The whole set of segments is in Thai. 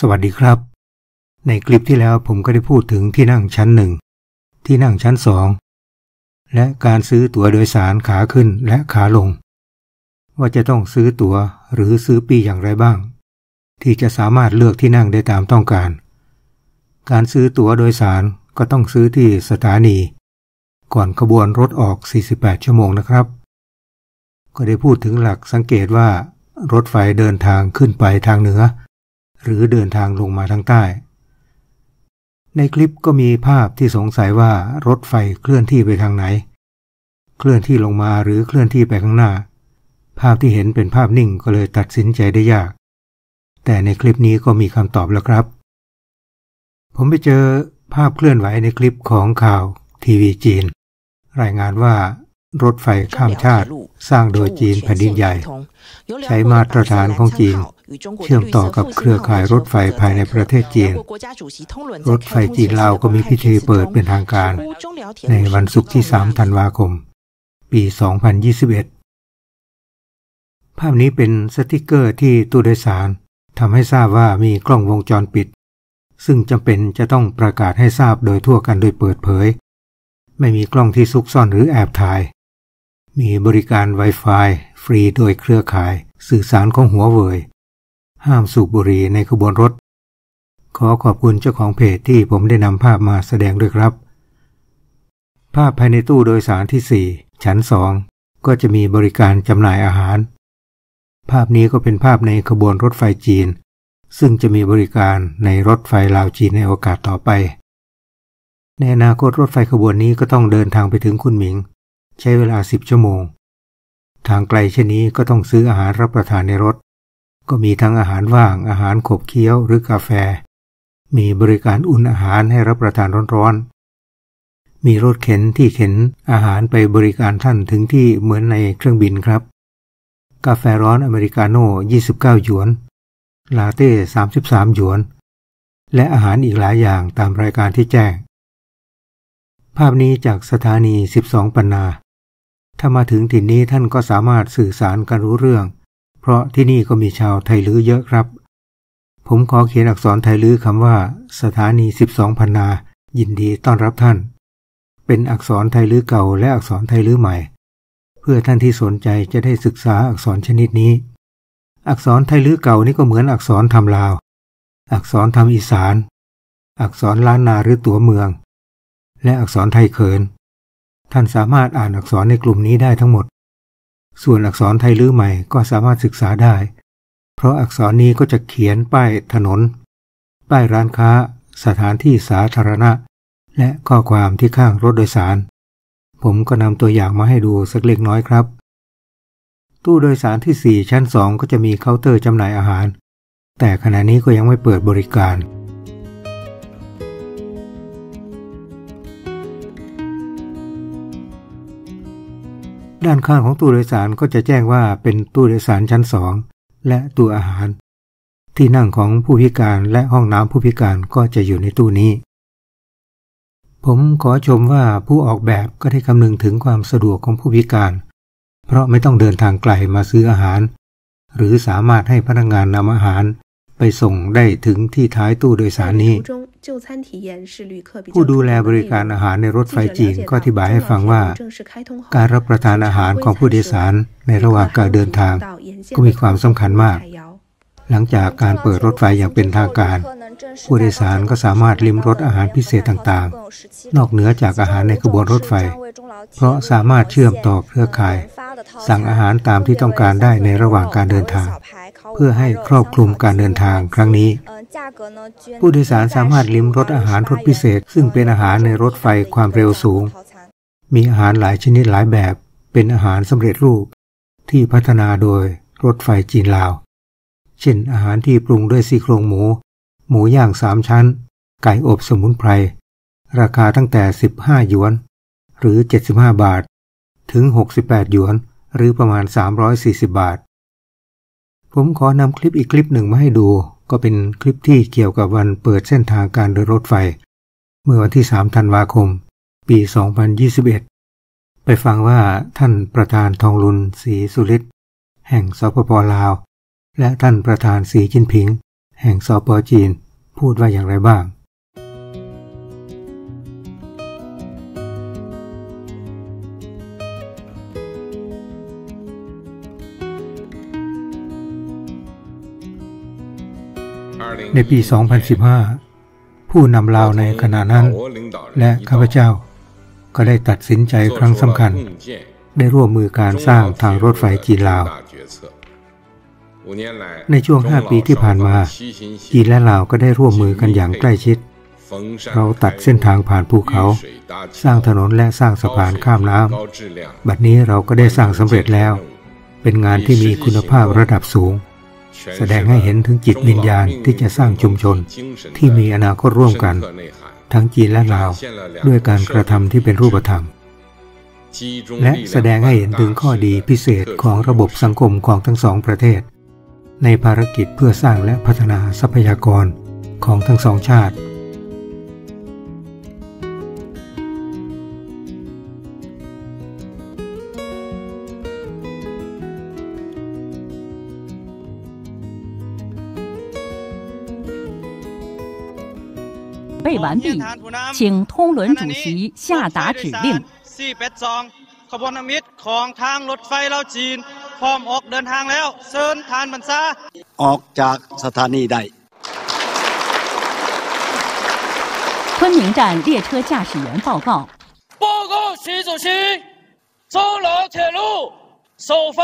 สวัสดีครับในคลิปที่แล้วผมก็ได้พูดถึงที่นั่งชั้นหนึ่งที่นั่งชั้นสองและการซื้อตั๋วโดยสารขาขึ้นและขาลงว่าจะต้องซื้อตั๋วหรือซื้อปีอย่างไรบ้างที่จะสามารถเลือกที่นั่งได้ตามต้องการการซื้อตั๋วโดยสารก็ต้องซื้อที่สถานีก่อนขบวนรถออก48ชั่วโมงนะครับก็ได้พูดถึงหลักสังเกตว่ารถไฟเดินทางขึ้นไปทางเหนือหรือเดินทางลงมาทางใต้ในคลิปก็มีภาพที่สงสัยว่ารถไฟเคลื่อนที่ไปทางไหนเคลื่อนที่ลงมาหรือเคลื่อนที่ไปข้างหน้าภาพที่เห็นเป็นภาพนิ่งก็เลยตัดสินใจได้ยากแต่ในคลิปนี้ก็มีคำตอบแล้วครับผมไปเจอภาพเคลื่อนไหวในคลิปของข่าวทีวีจีนรายงานว่ารถไฟข้ามชาติสร้างโดยจีนแผ่นดินใหญ่ใช้มาตรฐานของจีนเชื่อมต่อกับเครือข่ายรถไฟภายในประเทศจีนรถไฟจีนลาวก็มีพิธีเปิดเป็นทางการในวันศุกร์ที่3ธันวาคมปี2021ภาพนี้เป็นสติกเกอร์ที่ตู้โดยสารทำให้ทราบว่ามีกล้องวงจรปิดซึ่งจำเป็นจะต้องประกาศให้ทราบโดยทั่วกันโดยเปิดเผยไม่มีกล้องที่ซุกซ่อนหรือแอบถ่ายมีบริการ Wi-Fi ฟรีโดยเครือข่ายสื่อสารของหัวเว่ยห้ามสูบบุหรี่ในขบวนรถขอขอบคุณเจ้าของเพจที่ผมได้นำภาพมาแสดงด้วยครับภาพภายในตู้โดยสารที่4ชั้น2ก็จะมีบริการจำหน่ายอาหารภาพนี้ก็เป็นภาพในขบวนรถไฟจีนซึ่งจะมีบริการในรถไฟลาวจีนในโอกาสต่อไปในอนาคตรถไฟขบวนนี้ก็ต้องเดินทางไปถึงคุนหมิงใช้เวลา10ชั่วโมงทางไกลเช่นนี้ก็ต้องซื้ออาหารรับประทานในรถก็มีทั้งอาหารว่างอาหารขบเคี้ยวหรือกาแฟมีบริการอุ่นอาหารให้รับประทานร้อนๆมีรถเข็นที่เข็นอาหารไปบริการท่านถึงที่เหมือนในเครื่องบินครับกาแฟร้อนอเมริกาโน่29หยวนลาเต้33หยวนและอาหารอีกหลายอย่างตามรายการที่แจ้งภาพนี้จากสถานี12ปันนาถ้ามาถึงถิ่นนี้ท่านก็สามารถสื่อสารกันรู้เรื่องเพราะที่นี่ก็มีชาวไทลื้อเยอะครับผมขอเขียนอักษรไทลื้อคำว่าสถานี12ปันนายินดีต้อนรับท่านเป็นอักษรไทลื้อเก่าและอักษรไทลื้อใหม่เพื่อท่านที่สนใจจะได้ศึกษาอักษรชนิดนี้อักษรไทลื้อเก่านี่ก็เหมือนอักษรทำลาวอักษรทำอีสานอักษรล้านนาหรือตัวเมืองและอักษรไทยเขินท่านสามารถอ่านอักษรในกลุ่มนี้ได้ทั้งหมดส่วนอักษรไทยลื้อใหม่ก็สามารถศึกษาได้เพราะอักษรนี้ก็จะเขียนป้ายถนนป้ายร้านค้าสถานที่สาธารณะและข้อความที่ข้างรถโดยสารผมก็นำตัวอย่างมาให้ดูสักเล็กน้อยครับตู้โดยสารที่4ชั้น2ก็จะมีเคาน์เตอร์จำหน่ายอาหารแต่ขณะนี้ก็ยังไม่เปิดบริการด้านข้างของตู้โดยสารก็จะแจ้งว่าเป็นตู้โดยสารชั้น2และตู้อาหารที่นั่งของผู้พิการและห้องน้ำผู้พิการก็จะอยู่ในตู้นี้ผมขอชมว่าผู้ออกแบบก็ได้คำนึงถึงความสะดวกของผู้พิการเพราะไม่ต้องเดินทางไกลมาซื้ออาหารหรือสามารถให้พนักงานนำอาหารไปส่งได้ถึงที่ท้ายตู้โดยสารนี้ผู้ดูแลบริการอาหารในรถไฟจีนก็อธิบายให้ฟังว่าการรับประทานอาหารของผู้โดยสารในระหว่างการเดินทางก็มีความสำคัญมากหลังจากการเปิดรถไฟอย่างเป็นทางการผู้โดยสารก็สามารถลิ้มรสอาหารพิเศษต่างๆนอกเหนือจากอาหารในขบวนรถไฟเพราะสามารถเชื่อมต่อเครือข่ายสั่งอาหารตามที่ต้องการได้ในระหว่างการเดินทางเพื่อให้ครอบคลุมการเดินทางครั้งนี้ผู้โดยสารสามารถลิ้มรสอาหารรสพิเศษซึ่งเป็นอาหารในรถไฟความเร็วสูงมีอาหารหลายชนิดหลายแบบเป็นอาหารสำเร็จรูปที่พัฒนาโดยรถไฟจีนลาวเช่นอาหารที่ปรุงด้วยซี่โครงหมูหมูย่าง3ชั้นไก่อบสมุนไพรราคาตั้งแต่15หยวนหรือ75บาทถึง68หยวนหรือประมาณ340บาทผมขอนำคลิปอีกคลิปหนึ่งมาให้ดูก็เป็นคลิปที่เกี่ยวกับวันเปิดเส้นทางการเดินรถไฟเมื่อวันที่3ธันวาคมปี2021ไปฟังว่าท่านประธานทองลุนศรีสุฤทธิ์แห่งสปป.ลาวและท่านประธานสีจิ้นผิง แห่งสป.จีนพูดว่าอย่างไรบ้างในปี 2015 ผู้นำลาวในขณะนั้นและข้าพเจ้าก็ได้ตัดสินใจครั้งสำคัญได้ร่วมมือการสร้างทางรถไฟจีนลาวในช่วง5ปีที่ผ่านมาจีนและลาวก็ได้ร่วมมือกันอย่างใกล้ชิดเราตัดเส้นทางผ่านภูเขาสร้างถนนและสร้างสะพานข้ามน้ำบัดนี้เราก็ได้สร้างสำเร็จแล้วเป็นงานที่มีคุณภาพระดับสูงแสดงให้เห็นถึงจิตวิญญาณที่จะสร้างชุมชนที่มีอนาคตร่วมกันทั้งจีนและลาวด้วยการกระทำที่เป็นรูปธรรมและแสดงให้เห็นถึงข้อดีพิเศษของระบบสังคมของทั้งสองประเทศในภารกิจเพื่อสร้างและพัฒนาทรัพยากรของทั้งสองชาติ被完毕，请通伦主席下达指令。ขบวนอมิตรของทางรถไฟลาวจีนพร้อมออกเดินทางแล้วเชิญทานบรรษาออกจากสถานีได้昆明站列车驾驶员报告。报告习主席，中老铁路首发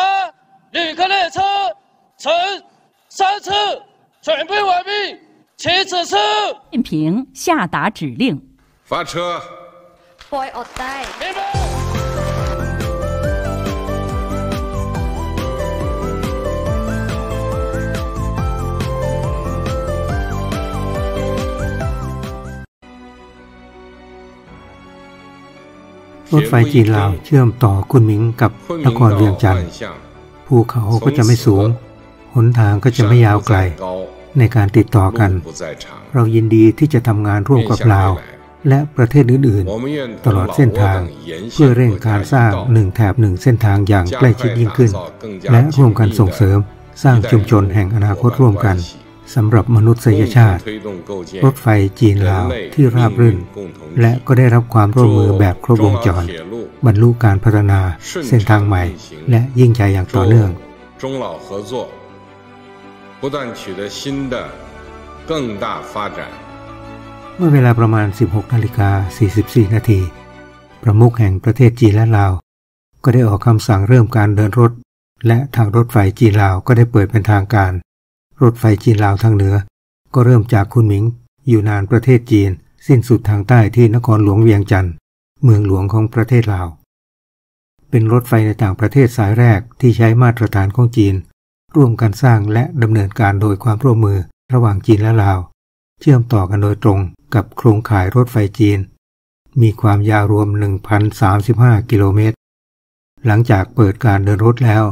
旅客列车乘3次准备完毕。请此次习近平下达指令。发车。ปล่อยออกได้รถไฟจีนลาวเชื่อมต่อคุนหมิงกับนครเวียงจันทร์ภูเขาก็จะไม่สูงหนทางก็จะไม่ยาวไกลในการติดต่อกันเรายินดีที่จะทำงานร่วมกับลาวและประเทศอื่นๆตลอดเส้นทางเพื่อเร่งการสร้าง1 แถบ 1เส้นทางอย่างใกล้ชิดยิ่งขึ้นและร่วมกันส่งเสริมสร้างชุมชนแห่งอนาคตร่วมกันสำหรับมนุษยชาติรถไฟจีนลาวที่ราบรื่นและก็ได้รับความร่วมมือแบบครบวงจรบรรลุการพัฒนาเส้นทางใหม่และยิ่งใหญ่อย่างต่อเนื่อง不断取得新的更大发展เมื่อเวลาประมาณ 16:44 นาทีประมุขแห่งประเทศจีนและลาวก็ได้ออกคำสั่งเริ่มการเดินรถและทางรถไฟจีนลาวก็ได้เปิดเป็นทางการรถไฟจีนลาวทางเหนือก็เริ่มจากคุนหมิงอยู่นานประเทศจีนสิ้นสุดทางใต้ที่นครหลวงเวียงจันทร์เมืองหลวงของประเทศลาวเป็นรถไฟในต่างประเทศสายแรกที่ใช้มาตรฐานของจีนร่วมกันสร้างและดำเนินการโดยความร่วมมือระหว่างจีนและลาวเชื่อมต่อกันโดยตรงกับโครงข่ายรถไฟจีนมีความยาวรวม 1,035 กิโลเมตรหลังจากเปิดการเดินรถแล้ว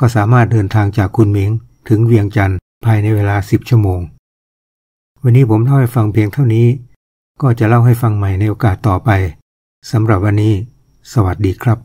ก็สามารถเดินทางจากคุนหมิงถึงเวียงจันทร์ภายในเวลา10 ชั่วโมงวันนี้ผมเล่าให้ฟังเพียงเท่านี้ก็จะเล่าให้ฟังใหม่ในโอกาสต่อไปสำหรับวันนี้สวัสดีครับ